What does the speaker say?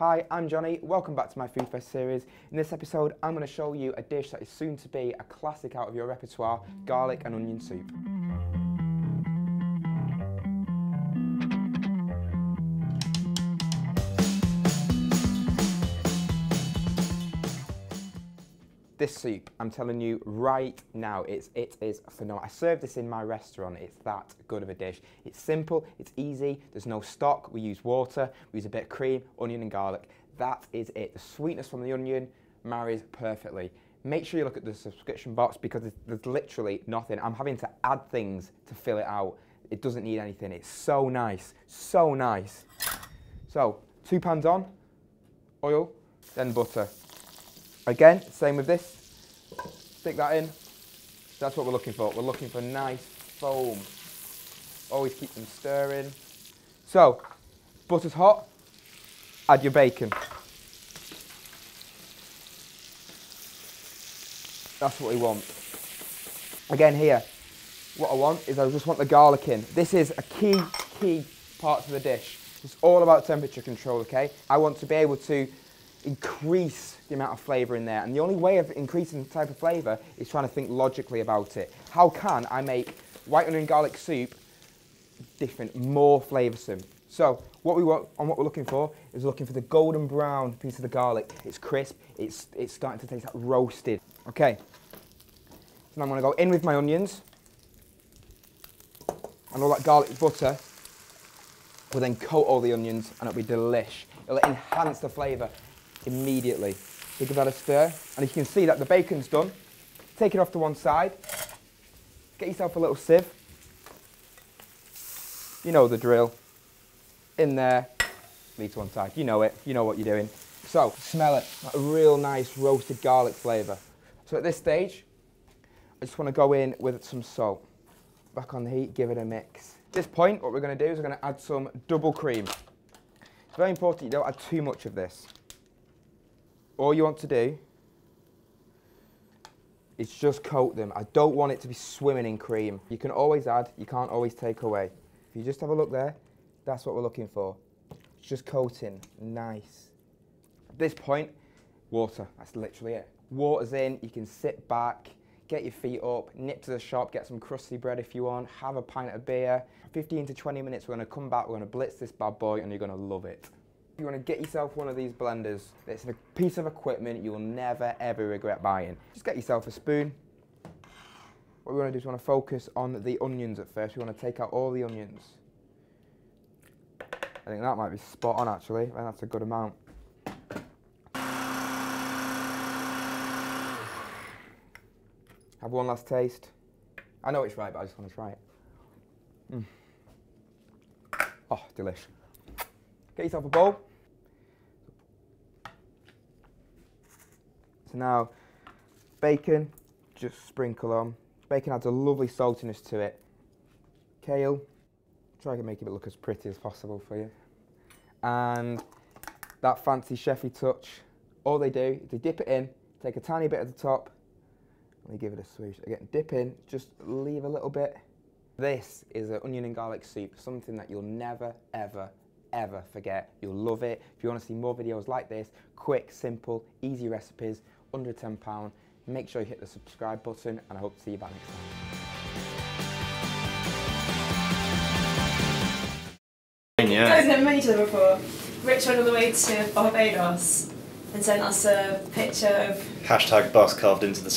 Hi, I'm Jonny. Welcome back to my Food Fest series. In this episode, I'm going to show you a dish that is soon to be a classic out of your repertoire, garlic and onion soup. This soup, I'm telling you right now, it is phenomenal. I served this in my restaurant. It's that good of a dish. It's simple, it's easy, there's no stock. We use water, we use a bit of cream, onion and garlic. That is it. The sweetness from the onion marries perfectly. Make sure you look at the subscription box because there's literally nothing. I'm having to add things to fill it out. It doesn't need anything. It's so nice, so nice. So, 2 pans on, oil, then butter. Again, same with this. Stick that in. That's what we're looking for. We're looking for nice foam. Always keep them stirring. So, butter's hot. Add your bacon. That's what we want. Again here, what I want is I just want the garlic in. This is a key part to the dish. It's all about temperature control, okay? I want to be able to increase the amount of flavour in there, and the only way of increasing the type of flavour is trying to think logically about it. How can I make white onion garlic soup different, more flavoursome? So what we want and what we're looking for is looking for the golden brown piece of the garlic. It's crisp, it's starting to taste like roasted. Okay, so now I'm going to go in with my onions, and all that garlic butter will then coat all the onions and it'll be delish. It'll enhance the flavour immediately. So give that a stir, and you can see that the bacon's done. Take it off to one side, get yourself a little sieve, you know the drill, in there, leave to one side, you know it, you know what you're doing. So smell it, like a real nice roasted garlic flavour. So at this stage, I just want to go in with some salt. Back on the heat, give it a mix. At this point, what we're going to do is we're going to add some double cream. It's very important you don't add too much of this. All you want to do is just coat them. I don't want it to be swimming in cream. You can always add, you can't always take away. If you just have a look there, that's what we're looking for. It's just coating, nice. At this point, water, that's literally it. Water's in, you can sit back, get your feet up, nip to the shop, get some crusty bread if you want, have a pint of beer. 15 to 20 minutes, we're gonna come back, we're gonna blitz this bad boy and you're gonna love it. If you want to get yourself one of these blenders, it's a piece of equipment you will never ever regret buying. Just get yourself a spoon. What we want to do is we want to focus on the onions at first. We want to take out all the onions. I think that might be spot on actually, and that's a good amount. Have one last taste. I know it's right, but I just want to try it. Oh, delicious. Get yourself a bowl. So now, bacon, just sprinkle on. Bacon adds a lovely saltiness to it. Kale, try to make it look as pretty as possible for you. And that fancy chefy touch. All they do is they dip it in, take a tiny bit at the top, and they give it a swoosh. Again, dip in, just leave a little bit. This is an onion and garlic soup, something that you'll never, ever forget. You'll love it. If you want to see more videos like this, quick, simple, easy recipes, under £10, make sure you hit the subscribe button, and I hope to see you back next time. Yeah. You guys never met each other before. Rich went all the way to Barbados and sent us a picture of #bus carved into the